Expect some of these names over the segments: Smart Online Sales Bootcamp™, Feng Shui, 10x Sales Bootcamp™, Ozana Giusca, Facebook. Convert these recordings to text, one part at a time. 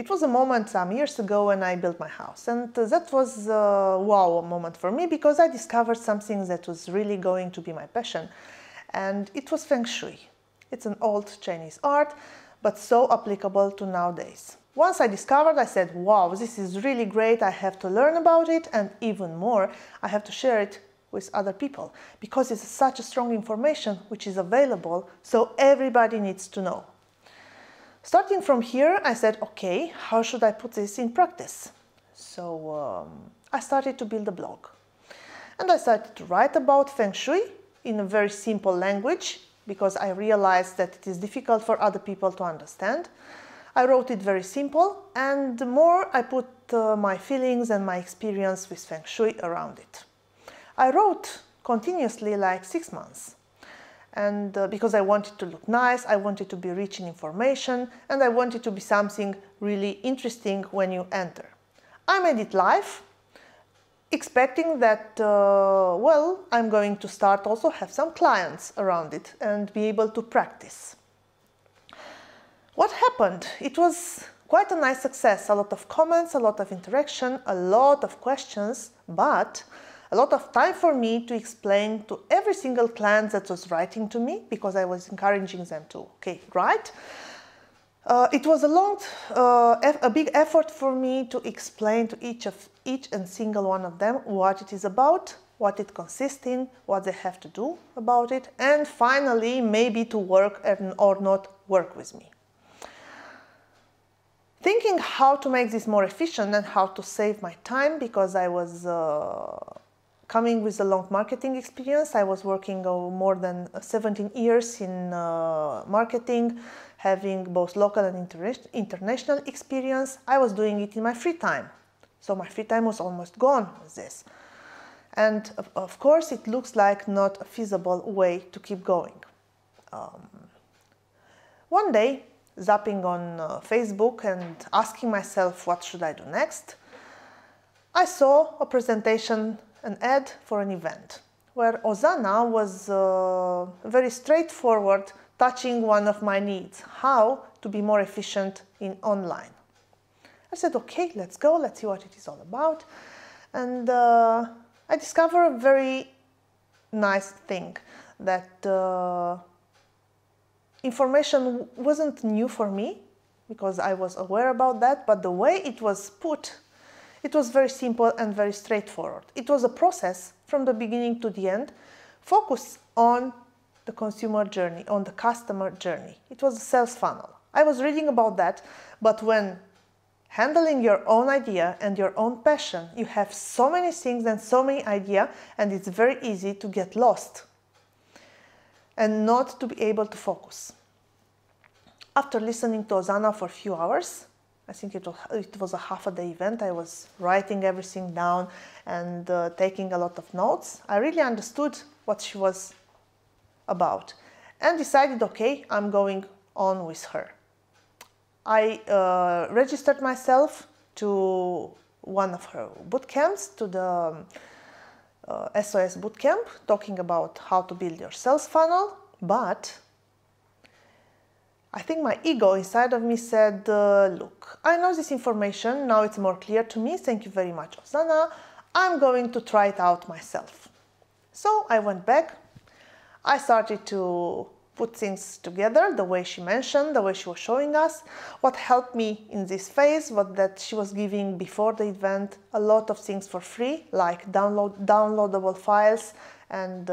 It was a moment some years ago when I built my house, and that was a wow moment for me, because I discovered something that was really going to be my passion, and it was Feng Shui. It's an old Chinese art, but so applicable to nowadays. Once I discovered, I said, wow, this is really great, I have to learn about it, and even more, I have to share it with other people, because it's such a strong information which is available, so everybody needs to know. Starting from here, I said, okay, how should I put this in practice? So I started to build a blog, and I started to write about Feng Shui in a very simple language, because I realized that it is difficult for other people to understand. I wrote it very simple, and the more I put my feelings and my experience with Feng Shui around it. I wrote continuously like 6 months. And because I wanted to look nice, I wanted to be rich in information, and I wanted to be something really interesting when you enter. I made it live, expecting that, well, I'm going to start also have some clients around it and be able to practice. What happened? It was quite a nice success, a lot of comments, a lot of interaction, a lot of questions, but a lot of time for me to explain to every single client that was writing to me, because I was encouraging them to, okay, write. It was a big effort for me to explain to each and single one of them what it is about, what it consists in, what they have to do about it, and finally maybe to work or not work with me. Thinking how to make this more efficient and how to save my time, because I was coming with a long marketing experience. I was working more than 17 years in marketing, having both local and international experience. I was doing it in my free time. So my free time was almost gone with this. And of course, it looks like not a feasible way to keep going. One day, zapping on Facebook and asking myself what should I do next, I saw a presentation, an ad for an event where Ozana was very straightforward, touching one of my needs, how to be more efficient in online. I said, okay, let's go, let's see what it is all about. And I discovered a very nice thing, that information wasn't new for me, because I was aware about that, but the way it was put, it was very simple and very straightforward. It was a process from the beginning to the end, focused on the consumer journey, on the customer journey. It was a sales funnel. I was reading about that, but when handling your own idea and your own passion, you have so many things and so many ideas, and it's very easy to get lost and not to be able to focus. After listening to Ozana for a few hours, I think it was a half-a-day event, I was writing everything down and taking a lot of notes. I really understood what she was about and decided, okay, I'm going on with her. I registered myself to one of her bootcamps, to the SOS Bootcamp, talking about how to build your sales funnel, but I think my ego inside of me said, look, I know this information, now it's more clear to me, thank you very much, Ozana, I'm going to try it out myself. So I went back, I started to put things together, the way she mentioned, the way she was showing us, what helped me in this phase, what that she was giving before the event, a lot of things for free, like downloadable files and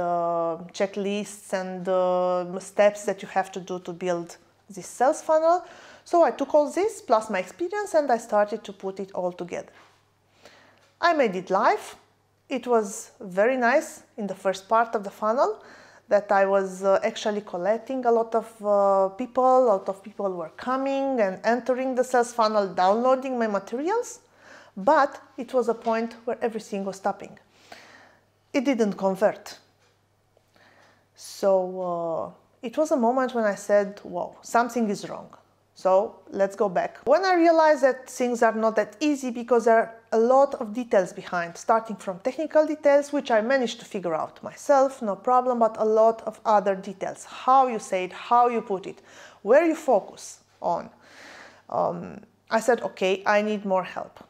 checklists and steps that you have to do to build this sales funnel. So I took all this plus my experience and I started to put it all together. I made it live. It was very nice in the first part of the funnel, that I was actually collecting a lot of people, a lot of people were coming and entering the sales funnel, downloading my materials, but it was a point where everything was stopping. It didn't convert. So it was a moment when I said, wow, something is wrong. So let's go back. When I realized that things are not that easy, because there are a lot of details behind, starting from technical details, which I managed to figure out myself, no problem, but a lot of other details, how you say it, how you put it, where you focus on. I said, okay, I need more help.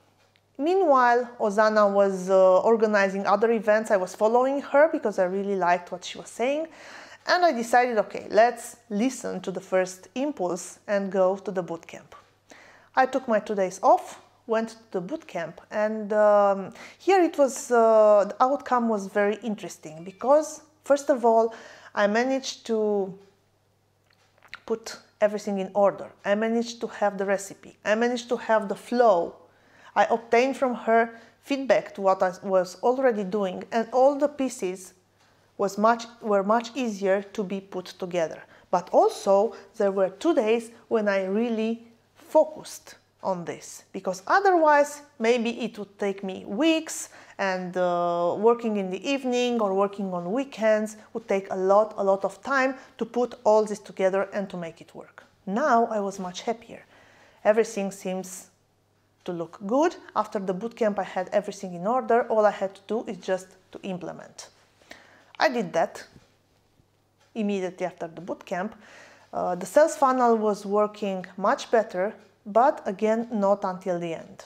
Meanwhile, Ozana was organizing other events. I was following her because I really liked what she was saying. And I decided, okay, let's listen to the first impulse and go to the bootcamp. I took my 2 days off, went to the bootcamp, and here it was, the outcome was very interesting because, first of all, I managed to put everything in order. I managed to have the recipe. I managed to have the flow. I obtained from her feedback to what I was already doing, and all the pieces were much easier to be put together. But also, there were 2 days when I really focused on this, because otherwise maybe it would take me weeks, and working in the evening or working on weekends would take a lot of time to put all this together and to make it work. Now I was much happier. Everything seems to look good. After the bootcamp I had everything in order. All I had to do is just to implement. I did that immediately after the bootcamp. The sales funnel was working much better, but again, not until the end.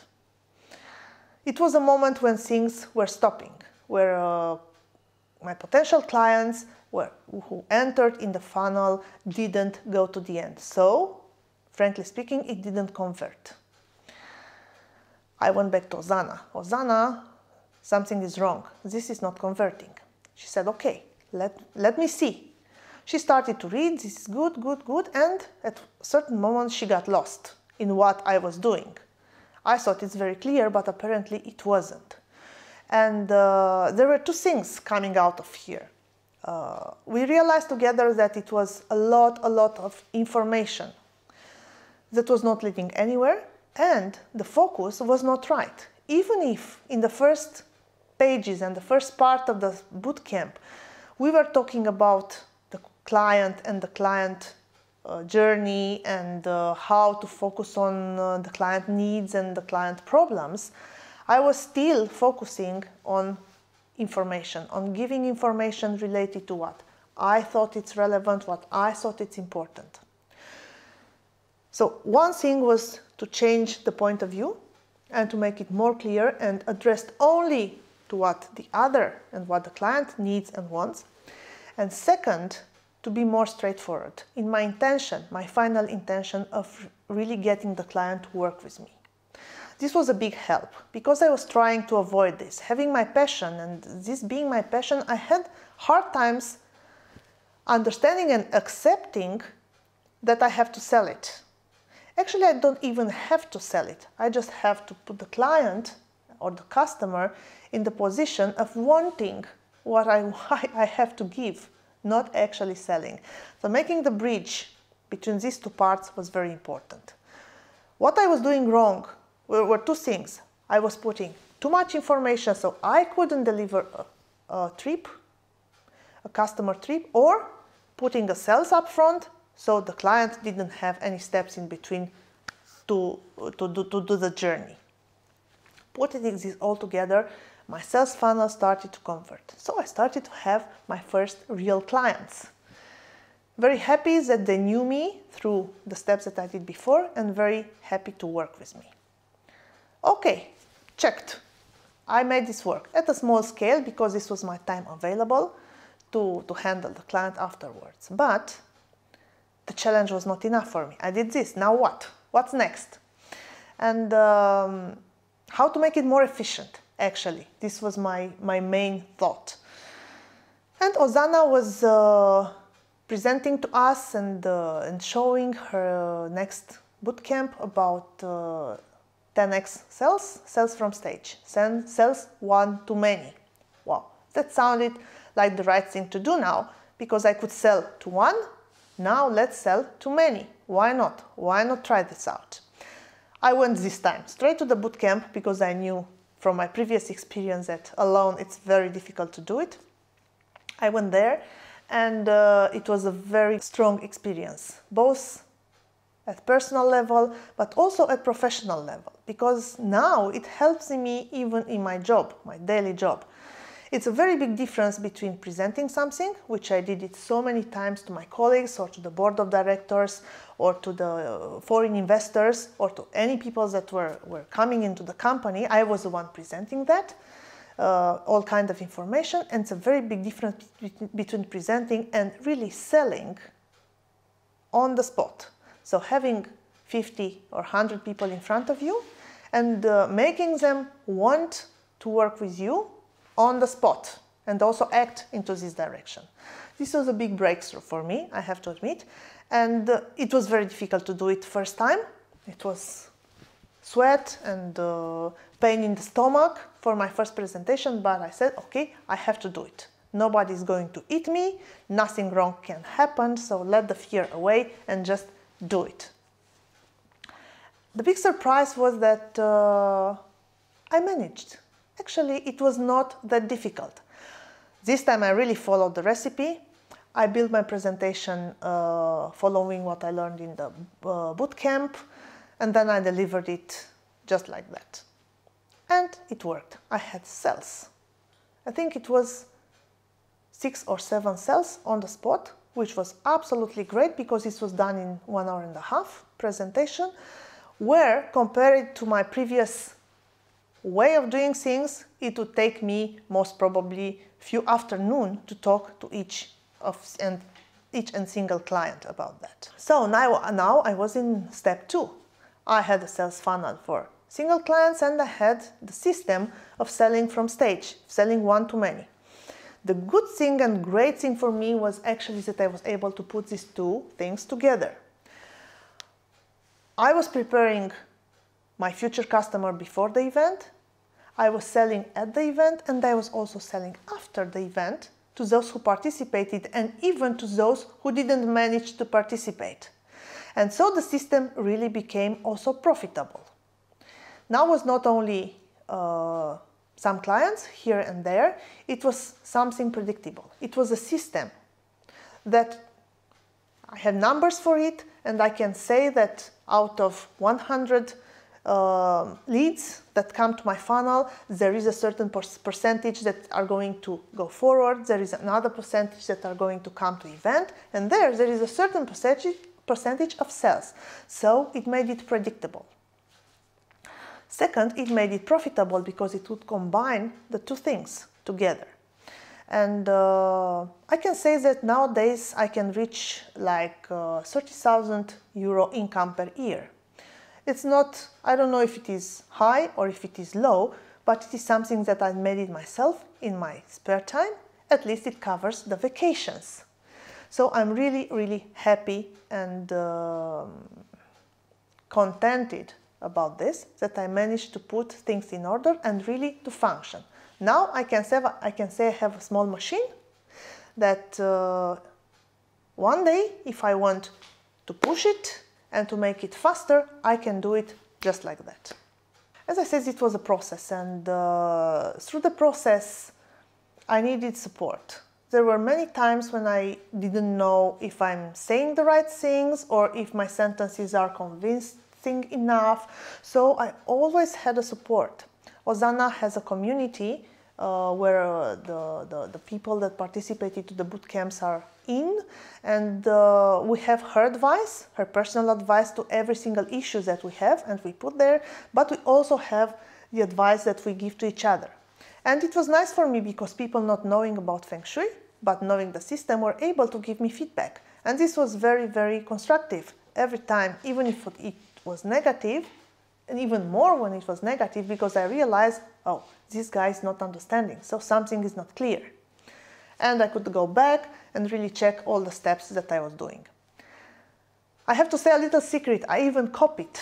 It was a moment when things were stopping, where my potential clients who entered in the funnel didn't go to the end. So, frankly speaking, it didn't convert. I went back to Ozana. Ozana, something is wrong. This is not converting. She said, okay, let me see. She started to read, this is good, and at a certain moment she got lost in what I was doing. I thought it's very clear, but apparently it wasn't. And there were two things coming out of here. We realized together that it was a lot of information that was not leading anywhere, and the focus was not right. Even if in the first pages and the first part of the bootcamp, we were talking about the client and the client journey and how to focus on the client needs and the client problems, I was still focusing on information, on giving information related to what I thought it's relevant, what I thought it's important. So one thing was to change the point of view and to make it more clear and addressed only to what the other and what the client needs and wants. And second, to be more straightforward in my intention, my final intention of really getting the client to work with me. This was a big help because I was trying to avoid this. Having my passion and this being my passion, I had hard times understanding and accepting that I have to sell it. Actually, I don't even have to sell it. I just have to put the client or the customer in the position of wanting what I have to give, not actually selling. So making the bridge between these two parts was very important. What I was doing wrong were two things. I was putting too much information, so I couldn't deliver a customer trip, or putting the sales up front, so the client didn't have any steps in between to do the journey. Putting this all together, my sales funnel started to convert. So I started to have my first real clients. Very happy that they knew me through the steps that I did before, and very happy to work with me. Okay, checked. I made this work at a small scale because this was my time available to handle the client afterwards. But the challenge was not enough for me. I did this, now what? What's next? And how to make it more efficient, actually. This was my main thought. And Ozana was presenting to us and showing her next bootcamp about 10x sales from stage, sales one to many. Wow, that sounded like the right thing to do now, because I could sell to one, now let's sell to many. Why not? Why not try this out? I went this time straight to the bootcamp because I knew from my previous experience that alone it's very difficult to do it. I went there and it was a very strong experience, both at personal level but also at professional level, because now it helps me even in my job, my daily job. It's a very big difference between presenting something, which I did it so many times to my colleagues or to the board of directors or to the foreign investors or to any people that were coming into the company. I was the one presenting that, all kind of information, and it's a very big difference between presenting and really selling on the spot. So having 50 or 100 people in front of you and making them want to work with you on the spot and also act into this direction. This was a big breakthrough for me, I have to admit, and it was very difficult to do it first time. It was sweat and pain in the stomach for my first presentation, but I said, okay, I have to do it. Nobody's going to eat me, nothing wrong can happen, so let the fear away and just do it. The big surprise was that I managed. Actually, it was not that difficult. This time I really followed the recipe. I built my presentation following what I learned in the bootcamp, and then I delivered it just like that. And it worked. I had sales. I think it was 6 or 7 sales on the spot, which was absolutely great because this was done in 1.5 hour presentation, where compared to my previous way of doing things, it would take me most probably a few afternoons to talk to each and single client about that. So now I was in step 2. I had a sales funnel for single clients and I had the system of selling from stage, selling one-to-many. The good thing and great thing for me was actually that I was able to put these two things together. I was preparing my future customer before the event, I was selling at the event, and I was also selling after the event to those who participated and even to those who didn't manage to participate. And so the system really became also profitable. Now it was not only some clients here and there, it was something predictable. It was a system that I had numbers for it, and I can say that out of 100 leads that come to my funnel, there is a certain percentage that are going to go forward, there is another percentage that are going to come to event, and there is a certain percentage of sales. So it made it predictable. Second, it made it profitable because it would combine the two things together. And I can say that nowadays I can reach like 30,000 euro income per year. It's not, I don't know if it is high or if it is low, but it is something that I made it myself in my spare time. At least it covers the vacations. So I'm really, really happy and contented about this, that I managed to put things in order and really to function. Now I can say I have a small machine that one day, if I want to push it and to make it faster, I can do it just like that. As I said, it was a process, and through the process I needed support. There were many times when I didn't know if I'm saying the right things or if my sentences are convincing enough, so I always had a support. Ozana has a community where the people that participated to the bootcamps are in, and we have her advice, her personal advice to every single issue that we have, and we put there, but we also have the advice that we give to each other. And it was nice for me because people not knowing about Feng Shui, but knowing the system, were able to give me feedback. And this was very, very constructive every time, even if it was negative, and even more when it was negative, because I realized, oh, this guy is not understanding, so something is not clear. And I could go back and really check all the steps that I was doing. I have to say a little secret, I even copied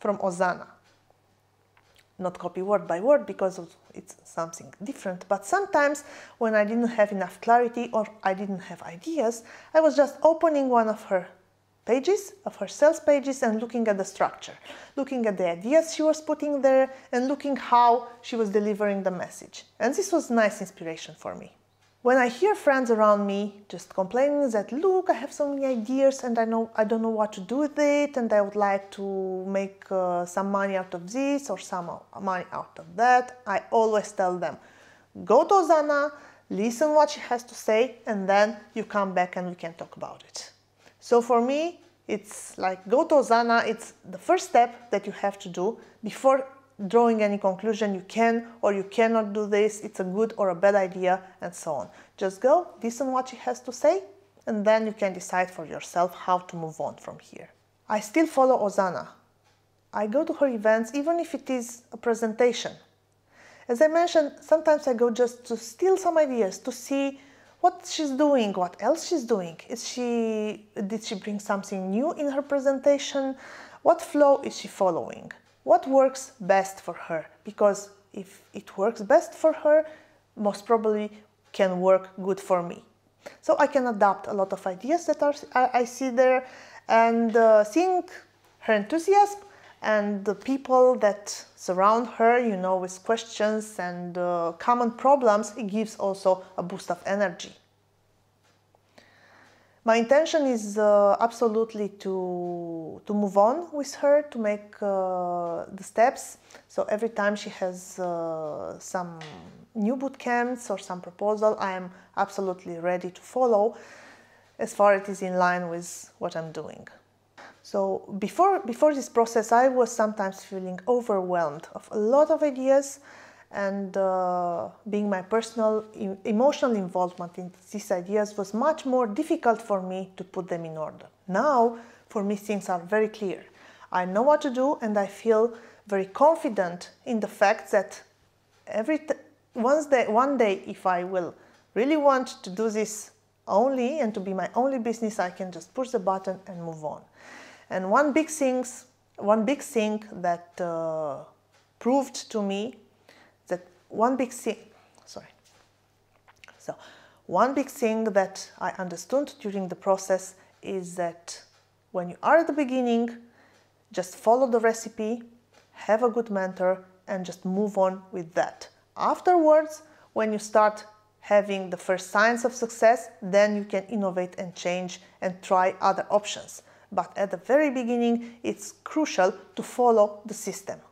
from Ozana. Not copy word by word because it's something different, but sometimes when I didn't have enough clarity or I didn't have ideas, I was just opening one of her pages, of her sales pages, and looking at the structure, looking at the ideas she was putting there and looking how she was delivering the message. And this was nice inspiration for me. When I hear friends around me just complaining that, look, I have so many ideas and I don't know what to do with it, and I would like to make some money out of this or some money out of that, I always tell them, Go to Ozana, listen what she has to say, and then you come back and we can talk about it. So for me, it's like go to Ozana, it's the first step that you have to do before drawing any conclusion you can or you cannot do this, it's a good or a bad idea, and so on. Just go, listen what she has to say, and then you can decide for yourself how to move on from here. I still follow Ozana. I go to her events, even if it is a presentation. As I mentioned, sometimes I go just to steal some ideas, to see what she's doing, what else she's doing. Did she bring something new in her presentation? What flow is she following? What works best for her? Because if it works best for her, most probably can work good for me. So I can adopt a lot of ideas that I see there, and seeing her enthusiasm and the people that surround her, you know, with questions and common problems, it gives also a boost of energy. My intention is absolutely to move on with her, to make the steps. So every time she has some new bootcamps or some proposal, I am absolutely ready to follow as far as it is in line with what I'm doing. So before this process, I was sometimes feeling overwhelmed of a lot of ideas, and being my personal emotional involvement in these ideas was much more difficult for me to put them in order. Now, for me, things are very clear. I know what to do, and I feel very confident in the fact that one day, if I will really want to do this only and to be my only business, I can just push the button and move on. And one big thing that proved to me that one big thing that I understood during the process is that when you are at the beginning, just follow the recipe, have a good mentor, and just move on with that. Afterwards, when you start having the first signs of success, then you can innovate and change and try other options. But at the very beginning, it's crucial to follow the system.